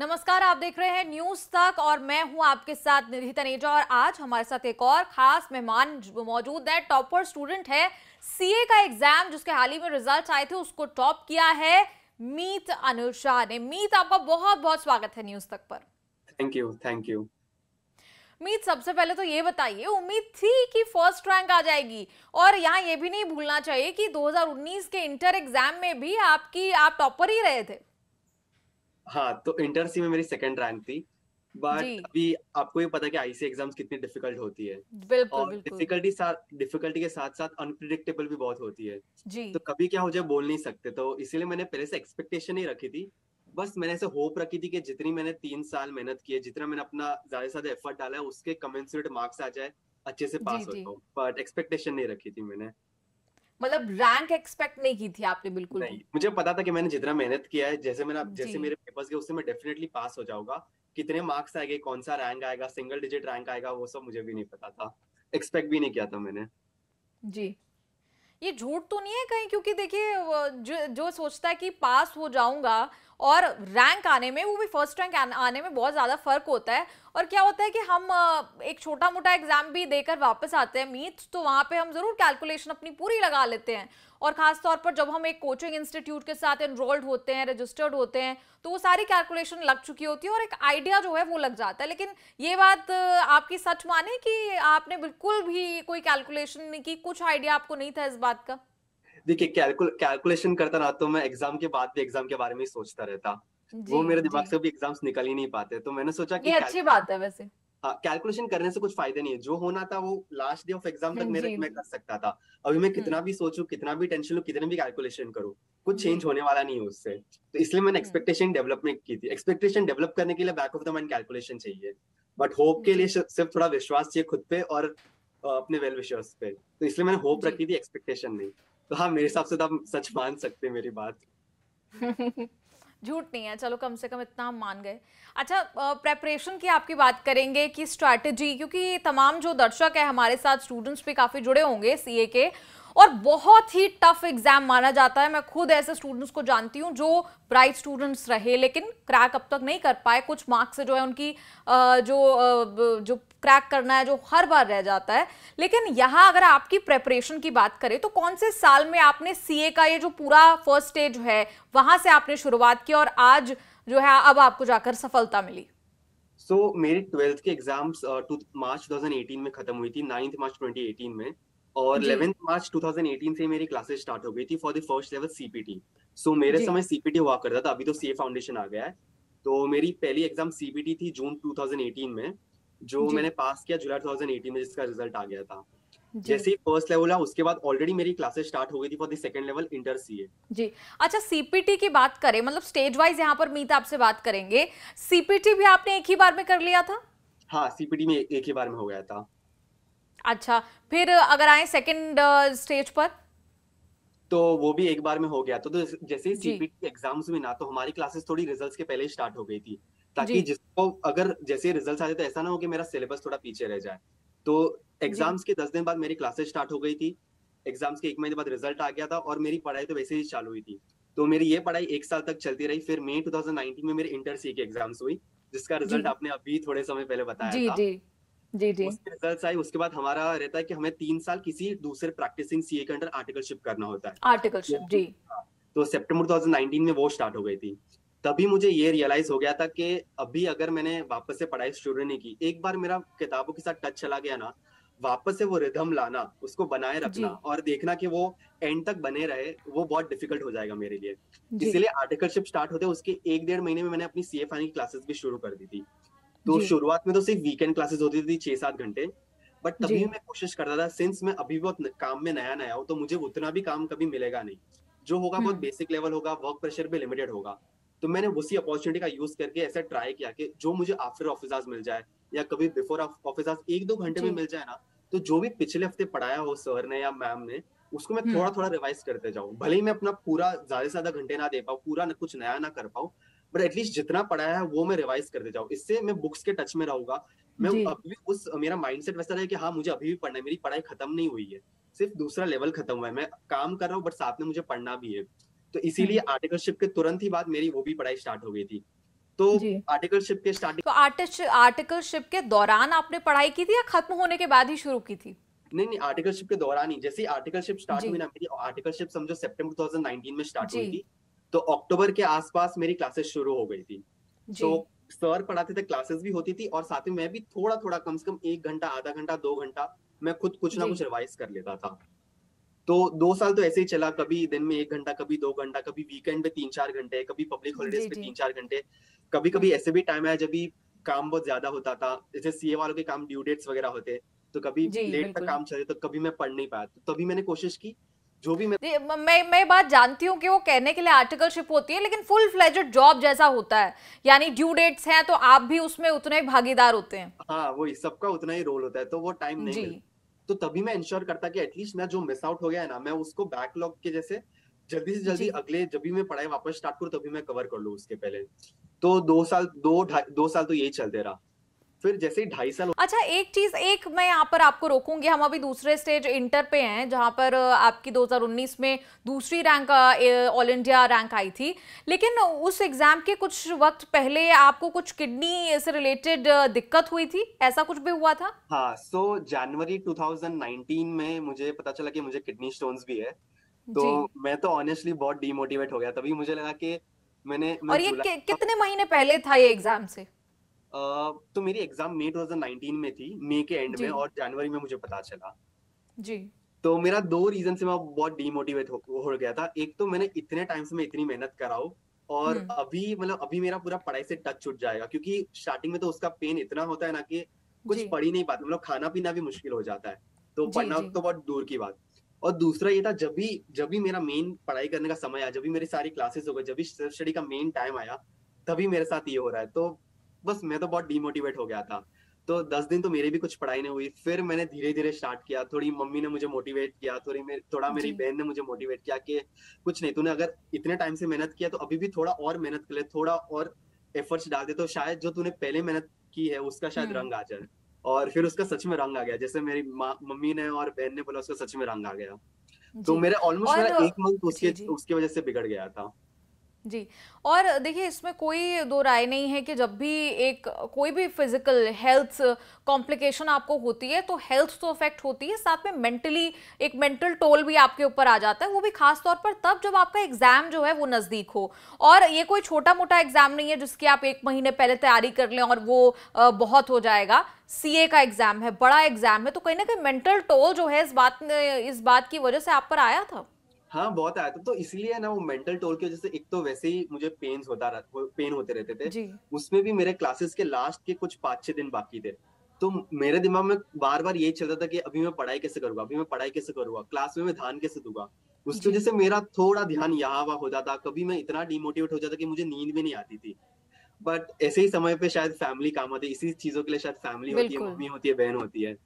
नमस्कार, आप देख रहे हैं न्यूज तक और मैं हूं आपके साथ निधि तनेजा। और आज हमारे साथ एक और खास मेहमान मौजूद है। टॉपर स्टूडेंट है, सीए का एग्जाम जिसके हाल ही में रिजल्ट आए थे उसको टॉप किया है मीत अनिल शाह ने। मीत, आपका बहुत बहुत स्वागत है न्यूज तक पर। Thank you. मीत, सबसे पहले तो ये बताइए, उम्मीद थी कि फर्स्ट रैंक आ जाएगी? और यहाँ ये भी नहीं भूलना चाहिए कि 2019 के इंटर एग्जाम में भी आप टॉपर ही रहे थे। हाँ, तो इंटर सी में मेरी सेकंड रैंक थी, बट अभी आपको ये पता कि आईसीए एग्जाम्स कितनी डिफिकल्ट होती है। बिल्कुल, और डिफिकल्टी के साथ साथ अनप्रिडिक्टेबल भी बहुत होती है जी। तो कभी क्या हो जाए बोल नहीं सकते, तो इसीलिए मैंने पहले से एक्सपेक्टेशन ही रखी थी। बस मैंने ऐसे होप रखी थी कि जितनी मैंने 3 साल मेहनत की है, जितना मैंने अपना ज्यादा से ज्यादा एफर्ट डाला है, उसके कमेंसुरेट मार्क्स आ जाए, अच्छे से पास हो जाऊं, बट एक्सपेक्टेशन नहीं रखी थी मैंने। मतलब रैंक एक्सपेक्ट नहीं की थी आपने? बिल्कुल नहीं, मुझे पता था कि मैंने जितना मेहनत किया है, जैसे मेरे पेपर्स गए उससे मैं डेफिनेटली पास हो जाऊंगा। कितने मार्क्स आएंगे, कौन सा रैंक आएगा, सिंगल डिजिट रैंक आएगा, वो सब मुझे भी नहीं पता था, एक्सपेक्ट भी नहीं किया था मैंने जी। ये झूठ तो नहीं है कहीं? क्योंकि देखिए, जो सोचता है कि पास हो जाऊंगा और रैंक आने में, वो भी फर्स्ट रैंक आने में बहुत ज़्यादा फर्क होता है। और क्या होता है कि हम एक छोटा मोटा एग्जाम भी देकर वापस आते हैं मीत, तो वहाँ पे हम ज़रूर कैलकुलेशन अपनी पूरी लगा लेते हैं। और ख़ास तौर पर जब हम एक कोचिंग इंस्टीट्यूट के साथ एनरोल्ड होते हैं, रजिस्टर्ड होते हैं, तो वो सारी कैलकुलेशन लग चुकी होती है और एक आइडिया जो है वो लग जाता है। लेकिन ये बात आपकी सच माने कि आपने बिल्कुल भी कोई कैलकुलेशन नहीं की, कुछ आइडिया आपको नहीं था इस बात का? देखिए, कैलकुलेशन करता रहा तो मैं एग्जाम के बाद भी एग्जाम के बारे में ही सोचता रहता, वो मेरे दिमाग से भी एग्जाम्स निकल ही नहीं पाते। तो मैंने सोचा कि ये अच्छी बात है वैसे। हाँ, कैलकुलेशन करने से कुछ फायदा नहीं है, जो होना था वो लास्ट डे ऑफ एग्जाम तक मैं कर सकता था। अभी मैं कितना भी सोचूं, कितना भी टेंशन लूं, कितना भी कैलकुलेशन करूं, कुछ चेंज होने वाला नहीं है उससे। तो इसलिए मैंने एक्सपेक्टेशन डेवलपमेंट की थी। एक्सपेक्टेशन डेवलप करने के लिए back of the mind calculation चाहिए, बट होप के लिए सिर्फ थोड़ा विश्वास चाहिए खुद पे और अपने वेल विशर्स पे। तो इसलिए मैंने होप रखी थी, एक्सपेक्टेशन नहीं। तो हाँ, मेरे हिसाब से तो आप सच मान सकते हैं मेरी बात। झूठ नहीं है, चलो कम से कम इतना हम मान गए। अच्छा, प्रेपरेशन की आपकी बात करेंगे कि स्ट्रैटेजी, क्योंकि तमाम जो दर्शक है हमारे साथ स्टूडेंट्स भी काफ़ी जुड़े होंगे सीए के, और बहुत ही टफ एग्जाम माना जाता है। मैं खुद ऐसे स्टूडेंट्स को जानती हूँ जो ब्राइट स्टूडेंट्स रहे लेकिन क्रैक अब तक नहीं कर पाए, कुछ मार्क्स से जो है उनकी जो क्रैक करना है जो हर बार रह जाता है। लेकिन यहाँ अगर आपकी प्रेपरेशन की बात करें तो कौन से साल में आपने सीए का ये जो पूरा फर्स्ट स्टेज है वहाँ से आपने शुरुआत की और आज जो है अब आपको जाकर सफलता मिली? सो मेरी 12th के एग्जाम्स मार्च 2018 में खत्म हुई थी, 9 मार्च 2018 में, और 11 मार्च 2018 से मेरी क्लासेस स्टार्ट हो गई थी for the first level CPT. So मेरे समय सीपीटी हुआ करता था, अभी तो सीए फाउंडेशन आ गया है। तो मेरी पहली एग्जाम सीपीटी थी जून 2018 में, जो मैंने पास किया जुलाई 2018 में, जिसका रिजल्ट आ गया था। जैसे ही फर्स्ट लेवल है उसके बाद ऑलरेडी मेरी क्लासेस स्टार्ट हो गई थी for the second level inter CA जी। अच्छा, सीपीटी की बात करें, मतलब स्टेज वाइज यहाँ पर मीत आपसे बात करेंगे। सीपीटी भी आपने एक ही बार में कर लिया था? हाँ, सीपीटी में एक ही बार में हो गया था। अच्छा, फिर अगर आए सेकंड स्टेज पर, तो वो भी एक बार में हो गया। तो जैसे ही सीपीटी एग्जाम्स में ना, तो हमारी क्लासेस थोड़ी रिजल्ट्स के पहले स्टार्ट हो गई थी, ताकि जिसको अगर जैसे रिजल्ट्स आ जाए तो ऐसा ना हो कि मेरा सिलेबस थोड़ा पीछे रह जाए। तो एग्जाम्स के 10 दिन बाद मेरी क्लासेस स्टार्ट हो गई थी, एग्जाम्स के 1 महीने बाद रिजल्ट आ गया था, और मेरी पढ़ाई तो वैसे ही चालू हुई थी। तो मेरी ये पढ़ाई 1 साल तक चलती रही। फिर मई 2019 में मेरे इंटर सी के एग्जाम्स हुई, जिसका रिजल्ट आपने अभी थोड़े समय पहले बताया था जी। रिजल्ट आए उसके बाद हमारा रहता है कि हमें 3 साल किसी दूसरे प्रैक्टिसिंग सीए के अंडर आर्टिकलशिप करना होता है। आर्टिकलशिप जी। तो सितंबर 2019 में वो स्टार्ट हो गई थी। तभी मुझे ये रियलाइज हो गया था कि अभी अगर मैंने वापस से पढ़ाई शुरू नहीं की, एक बार मेरा किताबों के साथ टच चला गया ना, वापस से वो रिदम लाना, उसको बनाए रखना और देखना कि वो एंड तक बने रहे, वो बहुत डिफिकल्ट हो जाएगा मेरे लिए। इसीलिए आर्टिकलशिप स्टार्ट होते उसके 1-1.5 महीने में मैंने अपनी सीए फाइनल की क्लासेस भी शुरू कर दी थी। तो शुरुआत में तो सिर्फ वीकेंड क्लासेस होती थी 6-7 घंटे, बट तभी मैं कोशिश करता था, सिंस मैं अभी बहुत काम में नया हूं तो मुझे उतना भी काम कभी मिलेगा नहीं, जो होगा बहुत बेसिक लेवल होगा, वर्क प्रेशर भी लिमिटेड होगा। तो मैंने उसी अपॉर्चुनिटी का यूज करके ऐसा ट्राई किया कि जो मुझे आफ्टर ऑफिस आवर्स मिल जाए या कभी बिफोर ऑफिस आवर्स 1-2 घंटे में मिल जाए ना, तो जो भी पिछले हफ्ते पढ़ाया हो सर ने या मैम ने, उसको मैं थोड़ा थोड़ा रिवाइज करते जाऊँ। भले ही मैं अपना पूरा ज्यादा से ज्यादा घंटे ना दे पाऊँ, पूरा कुछ नया ना कर पाऊँ, बट एटलीस्ट जितना पढ़ाया है वो मैं रिवाइज करते जाऊँ। इससे मैं बुक्स के टच में रहूंगा, मैं अभी उस मेरा माइंडसेट वैसा रहे कि हाँ मुझे अभी भी पढ़ना है, मेरी पढ़ाई खत्म नहीं हुई है, सिर्फ दूसरा लेवल खत्म हुआ है, मैं काम कर रहा हूँ बट साथ में मुझे पढ़ना भी है। तो इसीलिए आर्टिकलशिप के तुरंत ही बाद मेरी वो भी पढ़ाई स्टार्ट हो गई थी। तो आर्टिकलशिप के स्टार्टिंग, तो आर्टिकलशिप के दौरान आपने पढ़ाई की थी या खत्म होने के बाद ही शुरू की थी? नहीं, आर्टिकलशिप के दौरान ही। जैसे आर्टिकलशिप स्टार्ट हुई ना, मेरी आर्टिकलशिप समझो सितंबर 2019 में स्टार्ट हुई थी, तो अक्टूबर के आसपास मेरी क्लासेस शुरू हो गई थी। तो सर पढ़ाते थे, क्लासेस भी होती थी और साथ में मैं भी थोड़ा थोड़ा कम से कम 1 घंटा, आधा घंटा, 2 घंटा मैं खुद कुछ ना कुछ रिवाइज कर लेता था। तो 2 साल तो ऐसे ही चला, कभी दिन में 1 घंटा, कभी 2 घंटा, कभी वीकेंड पे 3-4 घंटे, कभी पब्लिक हॉलीडेज पे 3-4 घंटे। कभी कभी ऐसे भी टाइम आया जब भी काम बहुत ज्यादा होता था, जैसे सीए वालों के काम ड्यू डेट्स वगैरह होते, तो कभी लेट तक काम चले, तो कभी मैं पढ़ नहीं पाया। तो तभी मैंने कोशिश की जो भी मैं बात जानती हूँ कि वो कहने के लिए आर्टिकलशिप होती है, लेकिन फुल फ्लेज्ड जॉब जैसा होता है, यानी ड्यू डेट्स हैं तो आप भी उसमें उतने भागीदार होते हैं। हाँ, वही, सबका उतना ही रोल होता है, तो वो टाइम नहीं मिलता। तो तभी मैं इंश्योर करता कि एटलीस्ट मैं जो मिस आउट हो गया है ना, मैं उसको बैकलॉग के जैसे जल्दी से जल्दी अगले, जब भी मैं पढ़ाई वापस स्टार्ट करूँ तभी मैं कवर कर लूँ उसके पहले। तो 2 साल तो यही चलते रहा, फिर जैसे ही 2.5 साल। अच्छा, एक चीज, एक मैं यहाँ पर आपको रोकूंगी, हम अभी दूसरे स्टेज इंटर पे हैं जहाँ पर आपकी 2019 में दूसरी रैंक, ऑल इंडिया रैंक आई थी, लेकिन उस एग्जाम के कुछ वक्त पहले आपको कुछ किडनी से रिलेटेड दिक्कत हुई थी, ऐसा कुछ भी हुआ था? हाँ, सो जनवरी 2019 में मुझे पता चला कि मुझे किडनी स्टोन्स भी है। तो मैं तो ऑनेस्टली बहुत डिमोटिवेट हो गया, तभी मुझे लगा कि और ये कितने महीने पहले था ये एग्जाम से? तो मेरी एग्जाम मई 2019 में थी, मई के एंड में, और जनवरी में मुझे पता चला। जी। तो मेरा 2 रीजन से मैं बहुत डीमोटिवेट हो गया था। एक तो मैंने इतने टाइम से मैं इतनी मेहनत करा हूं और अभी मेरा पूरा पढ़ाई से टच छूट जाएगा, क्योंकि स्टार्टिंग में तो उसका पेन इतना होता है ना कि कुछ पढ़ ही नहीं पाते, मतलब खाना पीना भी मुश्किल हो जाता है, तो पढ़ना तो बहुत दूर की बात। और दूसरा ये था, जब भी मेरा मेन पढ़ाई करने का समय आया, जब भी मेरी सारी क्लासेस हो गई, जब भी सेल्फ स्टडी का मेन टाइम आया, तभी मेरे साथ ये हो रहा है। तो बस मैं तो बहुत डिमोटिवेट हो गया था। तो 10 दिन तो मेरे भी कुछ पढ़ाई नहीं हुई। फिर मैंने धीरे धीरे स्टार्ट किया, थोड़ी मम्मी ने मुझे मोटिवेट किया, थोड़ा मेरी बहन ने मुझे मोटिवेट किया कि कुछ नहीं, तूने अगर इतने टाइम से मेहनत किया तो अभी भी थोड़ा और मेहनत कर ले, थोड़ा और एफर्ट्स डाल दे, तो शायद जो तूने पहले मेहनत की है उसका शायद रंग आ जाए। और फिर उसका सच में रंग आ गया, जैसे मेरी मम्मी ने और बहन ने बोला, उसका सच में रंग आ गया। तो मेरा ऑलमोस्ट 1 मंथ उसकी वजह से बिगड़ गया था। जी, और देखिए, इसमें कोई दो राय नहीं है कि जब भी कोई भी फिजिकल हेल्थ कॉम्प्लिकेशन आपको होती है तो हेल्थ तो अफेक्ट होती है, साथ में मेंटली एक मेंटल टोल भी आपके ऊपर आ जाता है, वो भी खास तौर पर तब जब आपका एग्जाम जो है वो नज़दीक हो। और ये कोई छोटा मोटा एग्जाम नहीं है जिसकी आप 1 महीने पहले तैयारी कर लें और वो बहुत हो जाएगा। सीए का एग्जाम है, बड़ा एग्जाम है, तो कहीं ना कहीं मेंटल टोल जो है इस बात की वजह से आप पर आया था। हाँ, बहुत आया था। तो इसलिए ना, वो मेंटल टोल की वजह से एक तो वैसे ही मुझे पेन होते रहते थे, उसमें भी मेरे क्लासेस के लास्ट के कुछ 5-6 दिन बाकी थे। तो मेरे दिमाग में बार बार यही चलता था कि अभी मैं पढ़ाई कैसे करूंगा, क्लास में मैं ध्यान कैसे दूंगा। उसकी वजह से मेरा थोड़ा ध्यान यहाँ वहाँ हो जाता, कभी मैं इतना डिमोटिवेट हो जाता कि मुझे नींद भी नहीं आती थी। बट ऐसे ही समय पे शायद फैमिली काम होती है, इसी चीजों के लिए शायद फैमिली होती है, मम्मी होती है, बहन होती है।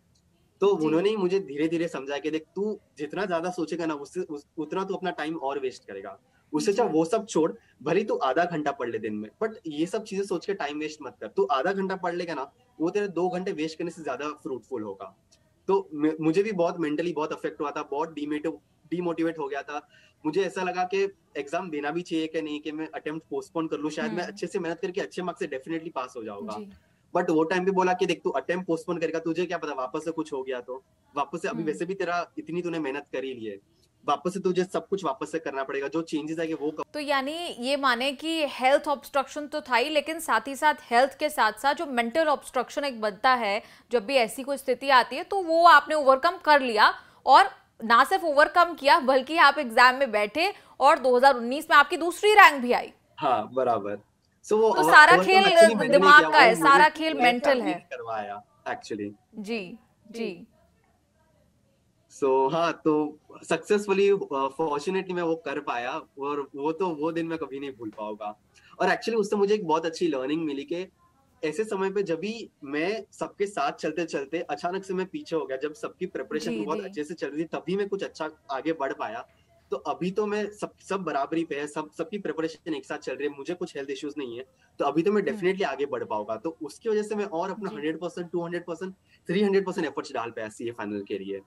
तो उन्होंने ही मुझे धीरे धीरे समझाया कि देख, तू जितना ज्यादा सोचेगा ना उससे उतना तू अपना टाइम और वेस्ट करेगा, उससे चाहे वो सब छोड़, भले तू आधा घंटा पढ़ ले दिन में, बट ये सब चीजें सोच के टाइम वेस्ट मत कर। तू आधा घंटा पढ़ लेगा ना, वो तेरे 2 घंटे वेस्ट करने से ज्यादा फ्रूटफुल होगा। तो मुझे भी बहुत मेंटली बहुत अफेक्ट हुआ था, बहुत डिमोटिवेट हो गया था। मुझे ऐसा लगा कि एग्जाम देना भी चाहिए कि नहीं, कि मैं अटेम्प्ट पोस्टपोन कर लूँ, शायद मैं अच्छे से मेहनत करके अच्छे मार्क्स से डेफिनेटली पास हो जाऊंगा। बट वो टाइम पे बोला कि देख, तू अटेम्प्ट पोस्टपोन करेगा, तुझे क्या पता वापस से कुछ हो गया तो वापस से, अभी वैसे भी तेरा इतनी तूने मेहनत करी ली है, वापस से तुझे सब कुछ वापस से करना पड़ेगा, जो चेंजेस आएंगे वो। तो यानी ये माने कि हेल्थ ऑब्स्ट्रक्शन तो था ही, लेकिन साथ ही साथ हेल्थ के साथ साथ जो मेंटल ऑब्स्ट्रक्शन एक बनता है जब भी ऐसी कोई स्थिति आती है, तो वो आपने ओवरकम कर लिया। और ना सिर्फ ओवरकम किया बल्कि आप एग्जाम में बैठे और 2019 में आपकी दूसरी रैंक भी आई। हाँ, बराबर। तो सारा खेल दिमाग का है, सारा खेल मेंटल है। करवाया एक्चुअली। जी जी। हाँ, तो सक्सेसफुली फॉर्चुनेटली मैं वो कर पाया, और वो दिन मैं कभी नहीं भूल पाऊंगा। और एक्चुअली उससे मुझे एक बहुत अच्छी लर्निंग मिली कि ऐसे समय पे जब भी मैं सबके साथ चलते चलते अचानक से मैं पीछे हो गया, जब सबकी प्रिपरेशन बहुत अच्छे से चल रही थी तभी मैं कुछ अच्छा आगे बढ़ पाया। तो अभी तो मैं सब बराबरी पे है, सबकी प्रिपरेशन एक साथ चल रही है, मुझे कुछ हेल्थ इश्यूज नहीं है, तो अभी तो मैं डेफिनेटली आगे बढ़ पाऊंगा। तो उसकी वजह से मैं और अपना 100%, 200%, 300% एफर्ट्स डाल पाया सीए फाइनल के लिए।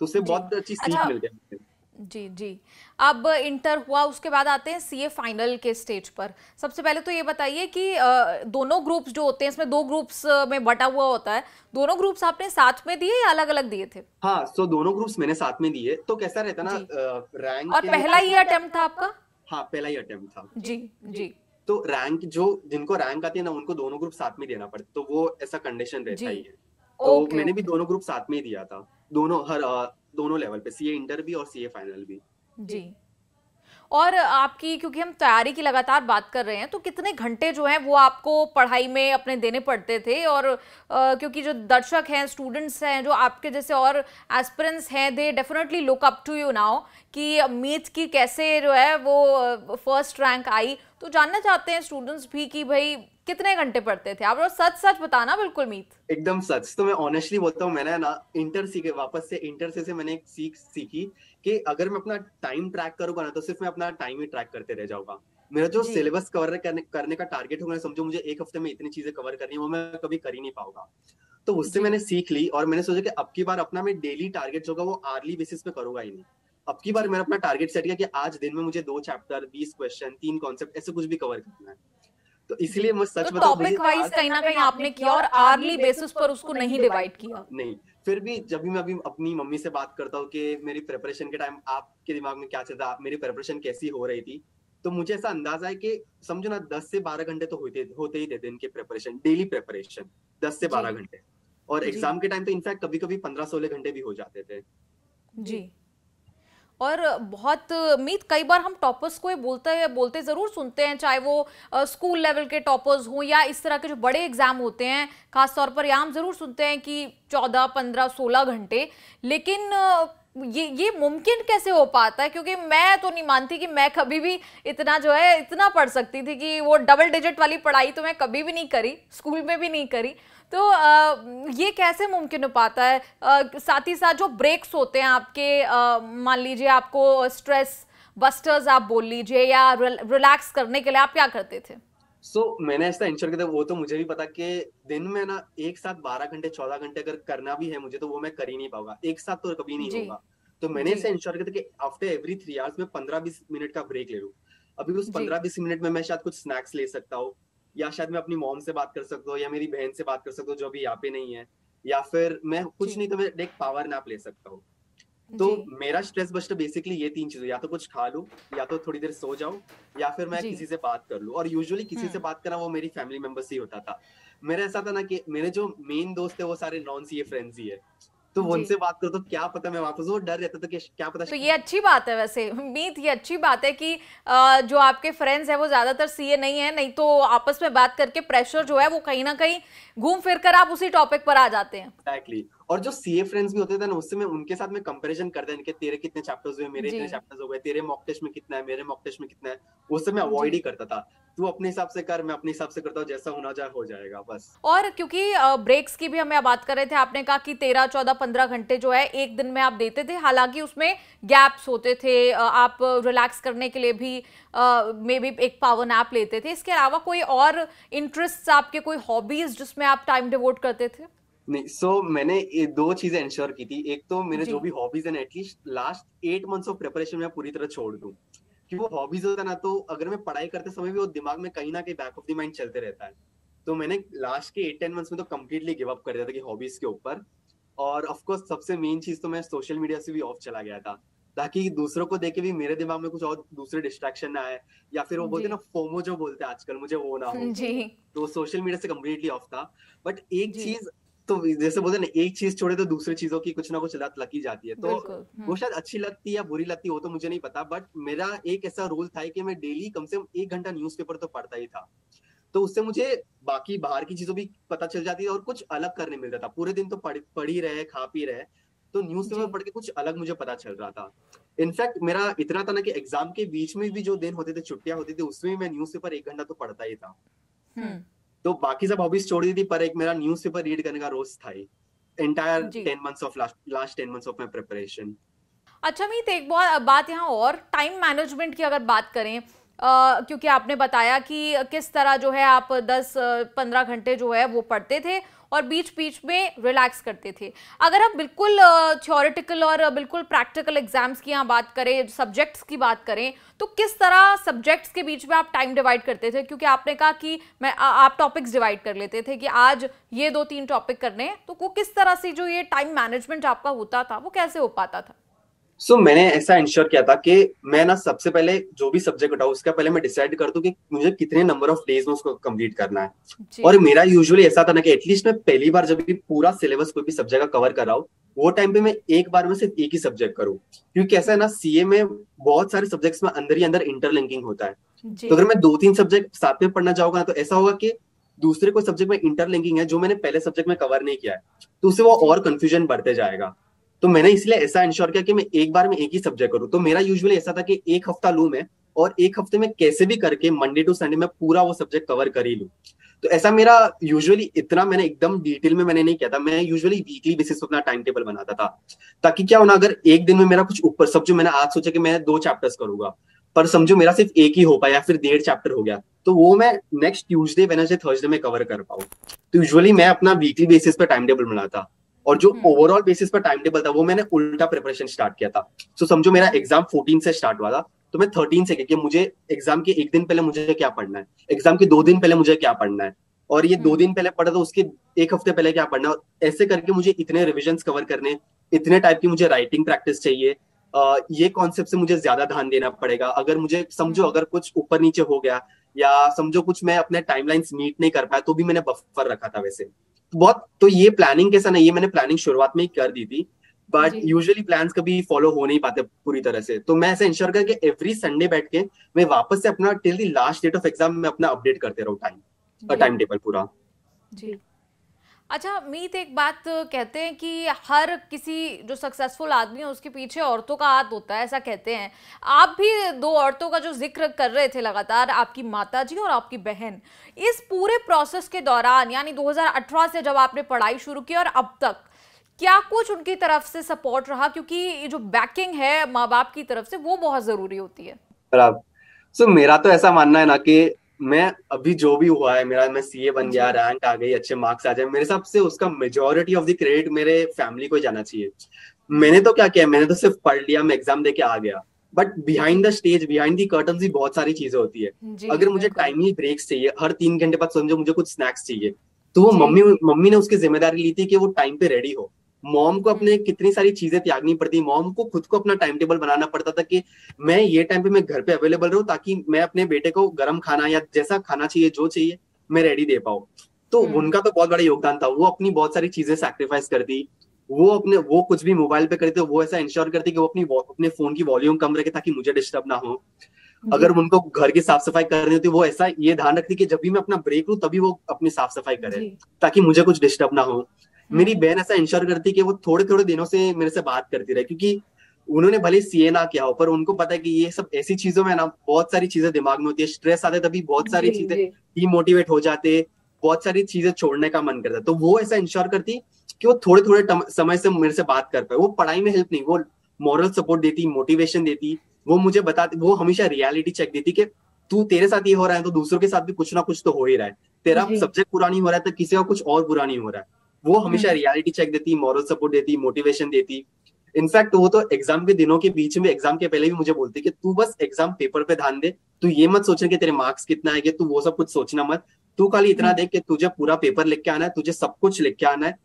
तो उससे बहुत अच्छी सीख मिल गई। जी जी, अब इंटर हुआ, उसके बाद आते हैं सीए फाइनल के स्टेज पर। सबसे पहले तो ये बताइए कि दोनों ग्रुप्स जो होते हैं, इसमें दो ग्रुप्स में बटा हुआ होता है, दोनों ग्रुप्स आपने साथ में दिए या अलग अलग दिए थे? हाँ, सो दोनों ग्रुप्स मैंने साथ में दिए। तो कैसा रहता ना रैंक, और पहला ही अटेम्प्ट था आपका? हाँ, पहला ही अटेम्प्ट था। जी जी, तो रैंक जो जिनको रैंक आती है ना उनको दोनों ग्रुप साथ में देना पड़ता, तो वो ऐसा कंडीशन रहता ही है। तो मैंने भी दोनों ग्रुप साथ में ही दिया था, दोनों लेवल पे, सीए इंटर भी और सीए फाइनल भी। जी, और आपकी, क्योंकि हम तैयारी की लगातार बात कर रहे हैं, तो कितने घंटे जो हैं वो आपको पढ़ाई में अपने देने पड़ते थे? और क्योंकि जो दर्शक हैं, स्टूडेंट्स हैं, जो आपके जैसे और एस्पिरेंट्स हैं, they definitely look up to you now कि मीट की कैसे जो है वो फर्स्ट रैंक आई, तो जानना चाहते हैं स्टूडेंट्स भी कि भाई कितने घंटे पढ़ते थे आप? और सच सच बताना, बिल्कुल मीत, एकदम सच। तो मैं ऑनेस्टली बोलता हूँ, मैंने ना इंटर सीखे, वापस से इंटर से मैंने एक सीख सीखी कि अगर मैं अपना टाइम ट्रैक करूंगा ना तो सिर्फ मैं अपना टाइम ही ट्रैक करते रह जाऊंगा। मेरा जो सिलेबस कवर करने का टारगेट होगा, समझो मुझे एक हफ्ते में इतनी चीजें कवर करनी है, वो मैं कभी कर ही नहीं पाऊंगा। तो उससे मैंने सीख ली और मैंने सोचा कि अब की बार अपना मैं डेली टारगेट जो होगा वो आर्ली बेसिस पे करूंगा ही नहीं। अब की बार मैंने अपना टारगेट सेट किया कि आज दिन में मुझे 2 चैप्टर, 20 क्वेश्चन, 3 कॉन्सेप्ट, ऐसे कुछ भी कवर करना है। तो इसलिए मैं सच बताऊं, टॉपिक वाइज कहीं ना कहीं आपने किया और आर्ली बेसिस पर उसको नहीं डिवाइड किया। नहीं, फिर भी जब भी मैं अभी अपनी मम्मी से बात करता हूँ कि मेरी प्रिपरेशन के टाइम आपके दिमाग में क्या चलता, मेरी प्रिपरेशन कैसी हो रही थी, तो मुझे ऐसा अंदाजा है कि समझो ना 10 से 12 घंटे तो होते ही थे दिन के प्रिपरेशन, डेली प्रिपरेशन 10 से 12 घंटे, और एग्जाम के टाइम तो इनफैक्ट कभी कभी 15-16 घंटे भी हो जाते थे। जी, और बहुत मीत, कई बार हम टॉपर्स को ये बोलते ज़रूर सुनते हैं, चाहे वो स्कूल लेवल के टॉपर्स हों या इस तरह के जो बड़े एग्ज़ाम होते हैं, खास तौर पर यहाँ हम ज़रूर सुनते हैं कि 14, 15, 16 घंटे, लेकिन ये मुमकिन कैसे हो पाता है? क्योंकि मैं तो नहीं मानती कि मैं कभी भी इतना जो है इतना पढ़ सकती थी कि वो डबल डिजिट वाली पढ़ाई तो मैं कभी भी नहीं करी, स्कूल में भी नहीं करी। तो ये कैसे मुमकिन हो पाता है? साथ ही साथ जो ब्रेक्स होते हैं आपके, मान लीजिए आपको स्ट्रेस बस्टर्स आप बोल लीजिए, या रिलैक्स करने के लिए आप क्या करते थे? मैंने ऐसा इंश्योर किया था, वो तो मुझे भी पता कि दिन में ना एक साथ 12 घंटे, 14 घंटे अगर करना भी है मुझे, तो वो मैं कर ही नहीं पाऊंगा एक साथ, तो कभी नहीं होगा। तो मैंने ऐसा इंश्योर किया था कि आफ्टर एवरी 3 आवर्स में 15-20 मिनट का ब्रेक ले लूं। अभी उस 15-20 मिनट में मैं शायद कुछ स्नैक्स ले सकता हूँ, या शायद मैं अपनी मॉम से बात कर सकता हूँ, या मेरी बहन से बात कर सकता हूँ जो अभी यहाँ पे नहीं है, या फिर मैं कुछ नहीं तो मैं एक पावर नैप ले सकता हूँ। तो मेरा स्ट्रेस बस्टर बेसिकली ये 3 चीजें, या तो कुछ खा लूं, या तो थोड़ी देर सो जाऊं, या फिर मैं किसी से बात कर लूं। और यूजुअली किसी से बात करना वो मेरी फैमिली मेंबर्स ही होता था। मेरा ऐसा था ना कि मेरे जो मेन दोस्त है वो सारे नॉन सीए फ्रेंड्स ही है, तो उनसे बात करो तो क्या पता मैं वापस, वो डर रहता था कि क्या पता। तो ये अच्छी बात है वैसे मीत, ये अच्छी बात है कि जो आपके फ्रेंड्स है वो ज्यादातर सीए नहीं है, नहीं तो आपस में बात करके प्रेशर जो है वो कहीं ना कहीं घूम फिर कर आप उसी टॉपिक पर आ जाते हैं। एग्जैक्टली। और जो सीए फ्रेंड्स भी होते थे ना, उससे मैं उनके साथ में कंपैरिजन करता था कि तेरे कितने चैप्टर्स हुए, मेरे कितने चैप्टर्स हो गए, तेरे मॉक टेस्ट में कितना है, मेरे मॉक टेस्ट में कितना है। उससे मैं अवॉइड ही करता था, तू अपने हिसाब से कर, मैं अपने हिसाब से करता हूँ, जैसा होना चाहे हो जाएगा बस। और क्योंकि ब्रेक्स की भी हमें बात कर रहे थे, आपने कहा कि 13, 14, 15 घंटे जो है एक दिन में आप देते थे, हालांकि उसमें गैप्स होते थे, आप रिलैक्स करने के लिए भी मे बी एक पावर नैप लेते थे। इसके अलावा कोई और इंटरेस्ट आपके, कोई हॉबीज जिसमें आप टाइम डिवोट करते थे? नहीं, मैंने ये 2 चीजें इंश्योर की थी। एक तो मेरे जो भी हॉबीज है at least last 8 months of preparation में पूरी तरह छोड़ दूं, कि वो हॉबीज होता ना तो अगर मैं पढ़ाई करते समय भी वो दिमाग में कहीं ना कहीं बैक ऑफ द माइंड चलते रहता है। तो मैंने लास्ट के 8-10 मंथ्स में तो कंप्लीटली गिव अप कर दिया था कि हॉबीज के ऊपर। और ऑफ कोर्स सबसे मेन चीज तो मैं सोशल मीडिया से भी ऑफ चला गया था, ताकि दूसरों को देख के भी मेरे दिमाग में कुछ और दूसरे डिस्ट्रैक्शन ना आए, या फिर वो बोलते ना फोमो जो बोलते हैं आजकल, मुझे वो ना हो। तो सोशल मीडिया से कम्प्लीटली ऑफ था। बट एक चीज तो जैसे बोलते ना, एक चीज छोड़े तो दूसरी चीजों की कुछ ना कुछ लत लगी जाती है, तो वो शायद अच्छी लगती है या बुरी लगती है वो तो मुझे नहीं पता, बट मेरा एक ऐसा रूल था कि मैं डेली कम से कम 1 घंटा न्यूज़पेपर तो पढ़ता ही था। तो उससे मुझे बाकी बाहर की चीजों भी पता चल जाती है और कुछ अलग करने मिलता था। पूरे दिन तो पढ़ ही रहे, खा पी रहे, तो न्यूज़पेपर पढ़ के कुछ अलग मुझे पता चल रहा था। इनफैक्ट मेरा इतना था ना कि एग्जाम के बीच में भी जो दिन होते थे, छुट्टियां होती थी, उसमें मैं न्यूज़पेपर 1 घंटा तो पढ़ता ही था। तो बाकी सब हॉबीज छोड़ दी थी, पर एक मेरा न्यूज़पेपर रीड करने का रोज था ही, entire 10 months of last 10 months of my preparation. अच्छा मीत, एक बात यहाँ और टाइम मैनेजमेंट की अगर बात करें, क्योंकि आपने बताया कि किस तरह जो है आप 10-15 घंटे जो है वो पढ़ते थे और बीच बीच में रिलैक्स करते थे। अगर आप बिल्कुल थ्योरेटिकल और बिल्कुल प्रैक्टिकल एग्जाम्स की यहाँ बात करें, सब्जेक्ट्स की बात करें, तो किस तरह सब्जेक्ट्स के बीच में आप टाइम डिवाइड करते थे? क्योंकि आपने कहा कि आप टॉपिक्स डिवाइड कर लेते थे कि आज ये 2-3 टॉपिक करने हैं, तो वो किस तरह से जो ये टाइम मैनेजमेंट आपका होता था वो कैसे हो पाता था? सो मैंने ऐसा इंश्योर किया था कि मैं ना सबसे पहले जो भी सब्जेक्ट उठाऊँ उसका पहले मैं डिसाइड कर दूँ कि मुझे कितने नंबर ऑफ डेज में उसको कंप्लीट करना है। और मेरा यूजुअली ऐसा था ना कि एटलीस्ट मैं पहली बार जब भी पूरा सिलेबस कोई भी सब्जेक्ट का कवर कर रहा हूँ वो टाइम पे मैं एक बार में सिर्फ एक ही सब्जेक्ट करूँ, क्योंकि ऐसा है ना सीए में बहुत सारे सब्जेक्ट्स में अंदर ही अंदर इंटरलिंकिंग होता है। तो अगर मैं 2-3 सब्जेक्ट साथ में पढ़ना चाहूंगा ना तो ऐसा होगा कि दूसरे कोई सब्जेक्ट में इंटरलिंकिंग है जो मैंने पहले सब्जेक्ट में कवर नहीं किया है, तो उससे वो और कंफ्यूजन बढ़ते जाएगा। तो मैंने इसलिए ऐसा इंश्योर किया कि मैं एक बार में एक ही सब्जेक्ट करूँ। तो मेरा यूजुअली ऐसा था कि एक हफ्ता लूँ मैं और एक हफ्ते में कैसे भी करके मंडे टू संडे में पूरा वो सब्जेक्ट कवर कर ही लूँ। तो ऐसा मेरा यूजुअली इतना मैंने एकदम डिटेल में मैंने नहीं किया था, मैं यूजुअली वीकली बेसिस पे अपना टाइम टेबल बनाता था, ताकि क्या होना अगर एक दिन में मेरा कुछ ऊपर समझो मैंने आज सोचा कि मैं 2 चैप्टर्स करूंगा पर समझो मेरा सिर्फ एक ही हो पाया या फिर 1.5 चैप्टर हो गया, तो वो मैं नेक्स्ट ट्यूजडे वेडनेसडे थर्सडे में कवर कर पाऊँ। तो यूजुअली मैं अपना वीकली बेसिस पे टाइम टेबल बनाता और जो ओवरऑल बेसिस पर टाइम टेबल था वो मैंने उल्टा प्रिपरेशन स्टार्ट किया था। तो समझो मेरा एग्जाम 14 से स्टार्ट हुआ था तो मैं 13 से कि मुझे एग्जाम के एक दिन पहले मुझे क्या पढ़ना है, एग्जाम के 2 दिन पहले मुझे क्या पढ़ना है, और ये 2 दिन पहले पढ़ा तो उसके एक हफ्ते पहले क्या पढ़ना है, और ऐसे करके मुझे इतने रिविजन्स कवर करने, इतने टाइप की मुझे राइटिंग प्रैक्टिस चाहिए, ये कॉन्सेप्ट से मुझे ज्यादा ध्यान देना पड़ेगा। अगर मुझे समझो अगर कुछ ऊपर नीचे हो गया या समझो कुछ मैं अपने टाइमलाइंस मीट नहीं कर पाया तो भी मैंने बफर रखा था वैसे बहुत। तो ये प्लानिंग कैसा नहीं, ये मैंने प्लानिंग शुरुआत में ही कर दी थी, बट यूजुअली प्लान्स कभी फॉलो हो नहीं पाते पूरी तरह से। तो मैं ऐसा इंश्योर करके एवरी संडे बैठ के मैं वापस से अपना till the last date of exam मैं अपना अपडेट करते रहूं टाइम टेबल पूरा। जी अच्छा मीत, एक बात कहते हैं कि हर किसी जो सक्सेसफुल आदमी है उसके पीछे औरतों का हाथ होता है, ऐसा कहते हैं। आप भी 2 औरतों का जो जिक्र कर रहे थे लगातार, आपकी माताजी और आपकी बहन, इस पूरे प्रोसेस के दौरान यानी 2018 से जब आपने पढ़ाई शुरू की और अब तक क्या कुछ उनकी तरफ से सपोर्ट रहा? क्योंकि जो बैकिंग है माँ बाप की तरफ से वो बहुत ज़रूरी होती है। सो मेरा तो ऐसा मानना है ना कि मैं अभी जो भी हुआ है मेरा, मैं सीए बन गया, रैंक आ गई, अच्छे मार्क्स आ जाए, मेरे हिसाब से उसका मेजॉरिटी ऑफ द क्रेडिट मेरे फैमिली को जाना चाहिए। मैंने तो क्या किया, मैंने तो सिर्फ पढ़ लिया, मैं एग्जाम देके आ गया, but behind the stage behind the curtain भी बहुत सारी चीजें होती है। अगर मुझे टाइमली ब्रेक्स चाहिए, हर 3 घंटे बाद समझो मुझे कुछ स्नैक्स चाहिए, तो वो मम्मी ने उसकी जिम्मेदारी ली थी कि वो टाइम पे रेडी हो। मॉम को अपने कितनी सारी चीजें त्यागनी पड़ती, मॉम को खुद को अपना टाइम टेबल बनाना पड़ता था कि मैं ये टाइम पे मैं घर पे अवेलेबल रहूं ताकि मैं अपने बेटे को गर्म खाना या जैसा खाना चाहिए जो चाहिए मैं रेडी दे पाऊं। तो उनका तो बहुत बड़ा योगदान था, वो अपनी बहुत सारी चीजें सैक्रिफाइस करती, वो कुछ भी मोबाइल पे करते वो ऐसा इंश्योर करती कि वो अपने फोन की वॉल्यूम कम रखे ताकि मुझे डिस्टर्ब ना हो। अगर उनको घर की साफ सफाई करनी होती वो ऐसा ये ध्यान रखती कि जब भी मैं अपना ब्रेक लूं तभी वो अपनी साफ सफाई करे ताकि मुझे कुछ डिस्टर्ब ना हो। मेरी बहन ऐसा इंश्योर करती कि वो थोड़े दिनों से मेरे से बात करती रहे, क्योंकि उन्होंने भले सीए ना किया हो पर उनको पता है कि ये सब ऐसी चीजों में ना बहुत सारी चीजें दिमाग में होती है, स्ट्रेस आता है तभी बहुत सारी चीजें डीमोटिवेट हो जाते, बहुत सारी चीजें छोड़ने का मन करता है। तो वो ऐसा इंश्योर करती कि वो थोड़े समय से मेरे से बात कर पाए। वो पढ़ाई में हेल्प नहीं, वो मॉरल सपोर्ट देती, मोटिवेशन देती, वो मुझे बताती, वो हमेशा रियलिटी चेक देती कि तू तेरे साथ ये हो रहा है तो दूसरों के साथ भी कुछ ना कुछ तो हो ही रहा है, तेरा सब्जेक्ट पूरा नहीं हो रहा है तो किसी का कुछ और पूरा नहीं हो रहा है। वो हमेशा रियलिटी चेक देती, मॉरल सपोर्ट देती, मोटिवेशन देती। इनफैक्ट वो तो एग्जाम के दिनों के बीच में, एग्जाम के पहले भी मुझे बोलती कि तू बस एग्जाम पेपर पे ध्यान दे, तू ये मत सोचना कि तेरे मार्क्स कितना आएंगे, तू वो सब कुछ सोचना मत, तू खाली इतना देख कि तुझे पूरा पेपर लिख के आना है, तुझे सब कुछ लिख के आना है,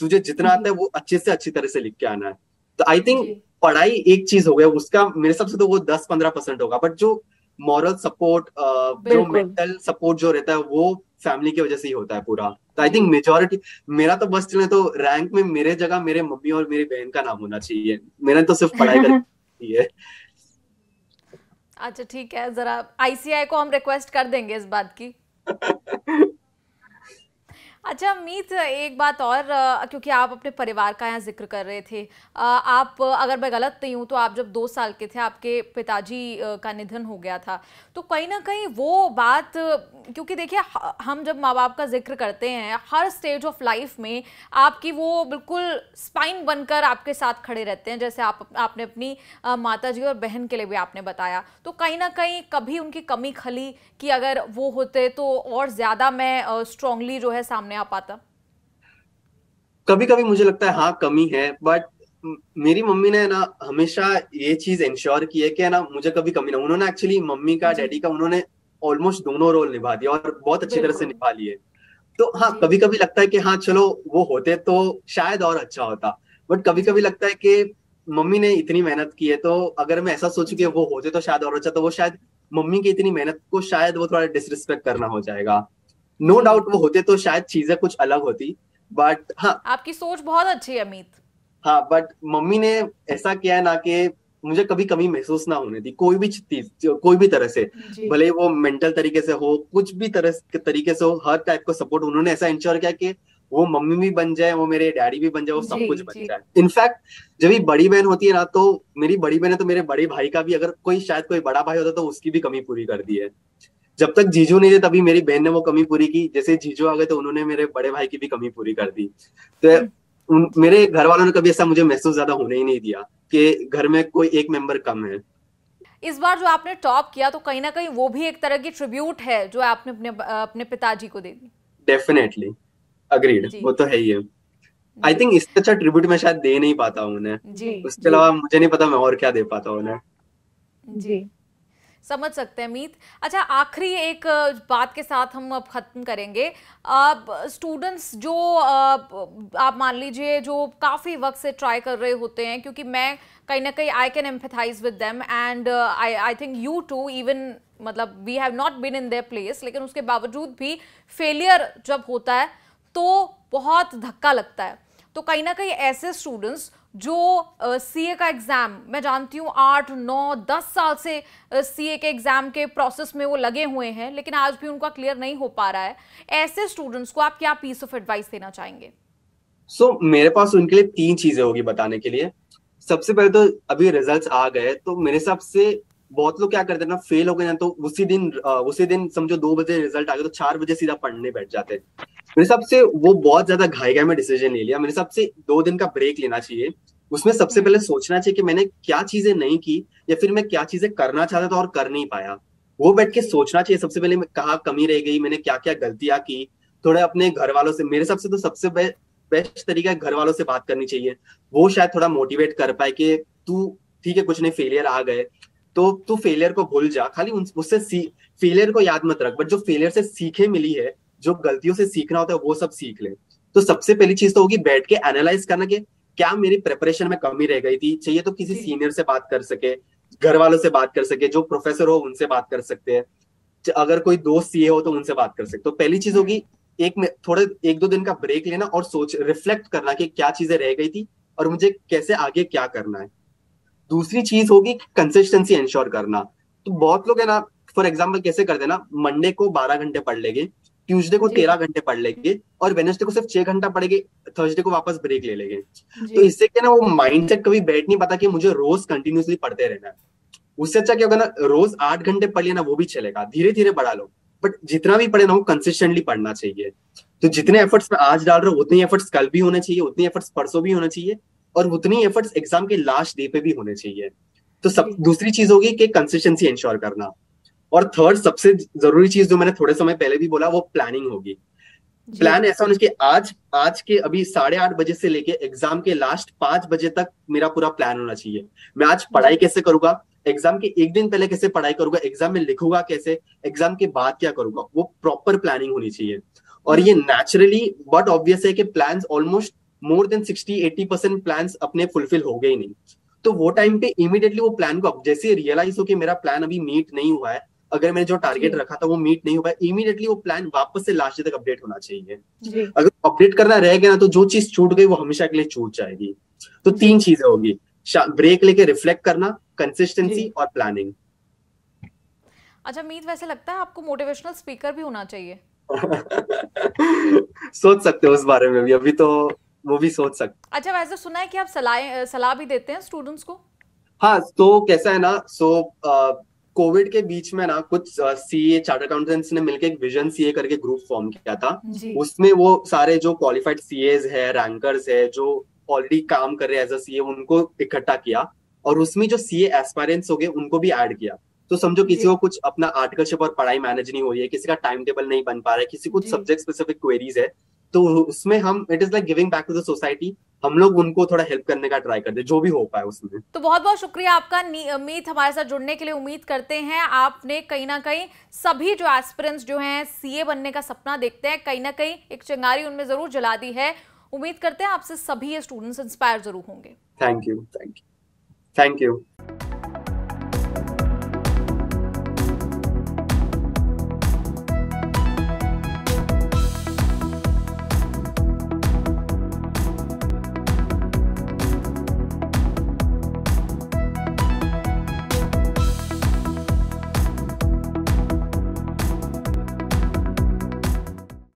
तुझे जितना आता है वो अच्छे से अच्छी तरह से लिख के आना है। तो आई थिंक पढ़ाई एक चीज हो गया उसका मेरे हिसाब से तो वो 10-15% होगा, बट जो मॉरल सपोर्ट जो मेंटल सपोर्ट जो रहता है वो फैमिली की वजह से ही होता है पूरा। तो आई थिंक मेजॉरिटी मेरा तो बस चले तो रैंक में मेरे जगह मेरे मम्मी और मेरी बहन का नाम होना चाहिए, मैंने तो सिर्फ पढ़ाई करती है। अच्छा ठीक है, जरा आईसीआई को हम रिक्वेस्ट कर देंगे इस बात की। अच्छा अच्छा मीत, एक बात और, क्योंकि आप अपने परिवार का यहाँ जिक्र कर रहे थे, आप, अगर मैं गलत नहीं हूँ तो आप जब 2 साल के थे आपके पिताजी का निधन हो गया था, तो कहीं ना कहीं वो बात, क्योंकि देखिए हम जब माँ बाप का जिक्र करते हैं हर स्टेज ऑफ लाइफ में आपकी वो बिल्कुल स्पाइन बनकर आपके साथ खड़े रहते हैं, जैसे आपने अपनी माताजी और बहन के लिए भी आपने बताया, तो कहीं ना कहीं कभी उनकी कमी खली कि अगर वो होते तो और ज़्यादा मैं स्ट्रांगली जो है सामने आ पाता? कभी कभी मुझे लगता है हाँ कमी है, बट मेरी मम्मी ने ना हमेशा ये चीज इंश्योर की है कि ना मुझे कभी कमी ना, उन्होंने एक्चुअली मम्मी का डैडी का उन्होंने ऑलमोस्ट दोनों रोल निभा दिया और बहुत अच्छी तरह से निभा लिए। तो हाँ कभी कभी लगता है कि हाँ चलो वो होते तो शायद और अच्छा होता, बट कभी कभी लगता है कि मम्मी ने इतनी मेहनत की है तो अगर मैं ऐसा सोचूं कि वो होते तो शायद और अच्छा, तो वो शायद मम्मी की इतनी मेहनत को शायद वो थोड़ा डिसरिस्पेक्ट करना हो जाएगा। नो डाउट वो होते तो शायद चीजें कुछ अलग होती, बट हाँ आपकी सोच बहुत अच्छी है अमित। हाँ बट मम्मी ने ऐसा किया ना कि मुझे कभी कमी महसूस ना होने दी, कोई भी तरह से, भले वो मेंटल तरीके से हो, कुछ भी तरीके से हो, हर टाइप का सपोर्ट उन्होंने ऐसा इंश्योर किया कि वो मम्मी भी बन जाए, वो मेरे डैडी भी बन जाए, वो सब कुछ बन जाए। इनफैक्ट जब ये बड़ी बहन होती है ना, तो मेरी बड़ी बहन है तो मेरे बड़े भाई का भी अगर शायद कोई बड़ा भाई होता तो उसकी भी कमी पूरी कर दी है। जब तक जीजू नहीं थे तभी मेरी बहन ने वो कमी पूरी की, जैसे जीजू आ गए तो उन्होंने मेरे बड़े भाई की भी कमी पूरी कर दी। तो मेरे घर वालों ने कभी ऐसा मुझे महसूस ज्यादा होने ही नहीं दिया कि घर में कोई एक मेंबर कम है। इस बार जो आपने टॉप किया तो कहीं ना कहीं वो भी एक तरह की ट्रिब्यूट है जो आपने अपने पिताजी को दे दी। डेफिनेटली अग्रीड, वो तो है ही है। आई थिंक इससे अच्छा ट्रिब्यूट मैं शायद दे नहीं पाता हूं उन्हें, उसके अलावा मुझे नहीं पता मैं और क्या दे पाता हूं उन्हें। जी समझ सकते हैं मीत। अच्छा आखिरी एक बात के साथ हम अब ख़त्म करेंगे। अब स्टूडेंट्स जो आप मान लीजिए जो काफ़ी वक्त से ट्राई कर रहे होते हैं, क्योंकि मैं कहीं ना कहीं I can empathise with them and I think you too, even मतलब we have not been in their place, लेकिन उसके बावजूद भी फेलियर जब होता है तो बहुत धक्का लगता है। तो कहीं ना कहीं ऐसे स्टूडेंट्स जो सीए का एग्ज़ाम, मैं जानती हूँ 8, 9, 10 साल से सीए के एग्ज़ाम के प्रोसेस में वो लगे हुए हैं, लेकिन आज भी उनका क्लियर नहीं हो पा रहा है, ऐसे स्टूडेंट्स को आप क्या पीस ऑफ एडवाइस देना चाहेंगे? मेरे पास उनके लिए 3 चीज़ें होगी बताने के लिए। सबसे पहले तो अभी रिजल्ट्स आ गए तो मेरे हिसाब से बहुत लोग क्या करते हैं ना, फेल हो गए ना तो उसी दिन समझो 2 बजे रिजल्ट आ गया तो 4 बजे सीधा पढ़ने बैठ जाते हैं। मेरे हिसाब से वो बहुत ज्यादा घाई में डिसीजन ले लिया। मेरे हिसाब से 2 दिन का ब्रेक लेना चाहिए, उसमें सबसे पहले सोचना चाहिए कि मैंने क्या चीजें नहीं की या फिर मैं क्या चीजें करना चाहता था और कर नहीं पाया। वो बैठ के सोचना चाहिए सबसे पहले, कहाँ कमी रह गई, मैंने क्या क्या गलतियां की। थोड़े अपने घर वालों से, मेरे हिसाब से तो सबसे बेस्ट तरीका घर वालों से बात करनी चाहिए, वो शायद थोड़ा मोटिवेट कर पाए कि तू ठीक है कुछ नहीं, फेलियर आ गए तो तू फेलियर को भूल जा, खाली उससे फेलियर को याद मत रख, बट जो फेलियर से सीखे मिली है, जो गलतियों से सीखना होता है वो सब सीख ले। तो सबसे पहली चीज तो होगी बैठ के एनालाइज करना कि क्या मेरी प्रिपरेशन में कमी रह गई थी। चाहिए तो किसी सीनियर से बात कर सके, घर वालों से बात कर सके, जो प्रोफेसर हो उनसे बात कर सकते हैं, अगर कोई दोस्त सीए हो तो उनसे बात कर सकते। तो पहली चीज होगी एक दो दिन का ब्रेक लेना और रिफ्लेक्ट करना कि क्या चीजें रह गई थी और मुझे कैसे आगे क्या करना है। दूसरी चीज होगी कंसिस्टेंसी इंश्योर करना। तो बहुत लोग है ना, फॉर एग्जाम्पल कैसे करते हैं ना, मंडे को 12 घंटे पढ़ लेंगे, ट्यूसडे को 13 घंटे पढ़ लेंगे और वेडनेसडे को सिर्फ 6 घंटा पढ़ेंगे, थर्सडे को वापस ब्रेक ले लेंगे। तो इससे क्या ना वो माइंडसेट कभी बैठ नहीं पाता कि मुझे रोज कंटिन्यूसली पढ़ते रहना है। उससे अच्छा क्या होगा ना, रोज 8 घंटे पढ़ लेना, वो भी चलेगा, धीरे धीरे बढ़ा लो, बट जितना भी पढ़े ना वो कंसिस्टेंटली पढ़ना चाहिए। तो जितने एफर्ट्स मैं आज डाल रहा हूँ उतने एफर्ट्स कल भी होने चाहिए, उतने एफर्ट्स परसों भी होने चाहिए और उतनी एफर्ट्स एग्जाम के लास्ट डे पे भी होने चाहिए। तो दूसरी चीज होगी कि कंसिस्टेंसी इंश्योर करना। और थर्ड सबसे जरूरी चीज जो मैंने थोड़े समय पहले भी बोला, वो प्लानिंग होगी। प्लान ऐसा होना चाहिए आज के अभी 8:30 बजे से लेके एग्जाम के लास्ट 5 बजे तक मेरा पूरा प्लान होना चाहिए। मैं आज पढ़ाई कैसे करूंगा, एग्जाम के एक दिन पहले कैसे पढ़ाई करूंगा, एग्जाम में लिखूंगा कैसे, एग्जाम के बाद क्या करूंगा, वो प्रॉपर प्लानिंग होनी चाहिए। और ये नेचुरली बट ऑब्वियस है कि plan almost more than 60-80% plans अपने फुलफिल हो गए ही नहीं। तो वो टाइम पे इमीडिएटली वो प्लान को अब जैसे रियलाइज हो कि मेरा प्लान अभी मीट नहीं हुआ है, अगर मैंने जो टारगेट रखा था वो मीट नहीं हुआ है, इमीडिएटली वो प्लान वापस से लास्ट तक अपडेट होना चाहिए। अगर अपडेट करना रह गया ना तो जो चीज छूट गई वो हमेशा के लिए छूट जाएगी। तो 3 चीजें होगी, ब्रेक लेके रिफ्लेक्ट करना, कंसिस्टेंसी और प्लानिंग। अच्छा मीत, वैसे लगता है आपको मोटिवेशनल स्पीकर भी होना चाहिए। सोच सकते हो उस बारे में भी, अभी तो वो भी सोच सकते। अच्छा, वैसे सुना है कि आप सलाह भी देते हैं स्टूडेंट्स को? हाँ, तो कैसा है ना, सो कोविड के बीच में ना कुछ सीए चार्टर्ड अकाउंटेंट्स ने मिलकर एक विजन सीए करके ग्रुप फॉर्म किया था। उसमें वो सारे जो क्वालिफाइड सीएज है, रैंकर्स है, जो ऑलरेडी काम कर रहे हैं एज अ सीए, उनको इकट्ठा किया और उसमें जो सीए एस्पायरेंट्स हो गए उनको भी ऐड किया। तो समझो किसी को कुछ अपना आर्टिकलशिप और पढ़ाई मैनेज नहीं हो रही है, किसी का टाइम टेबल नहीं बन पा रहा है, किसी को सब्जेक्ट स्पेसिफिक क्वेरीज है, तो उसमें हम it is like giving back to the society, हम लोग उनको थोड़ा हेल्प करने का ट्राई करते हैं जो भी हो पाए उसमें। तो बहुत बहुत शुक्रिया आपका मीत हमारे साथ जुड़ने के लिए। उम्मीद करते हैं आपने कहीं ना कहीं सभी जो एस्पिरेंट्स जो हैं सीए बनने का सपना देखते हैं, कहीं ना कहीं एक चिंगारी उनमें जरूर जला दी है। उम्मीद करते हैं आपसे सभी स्टूडेंट्स इंस्पायर जरूर होंगे। Thank you, thank you, thank you.